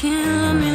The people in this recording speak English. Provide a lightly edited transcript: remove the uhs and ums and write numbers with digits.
killing me.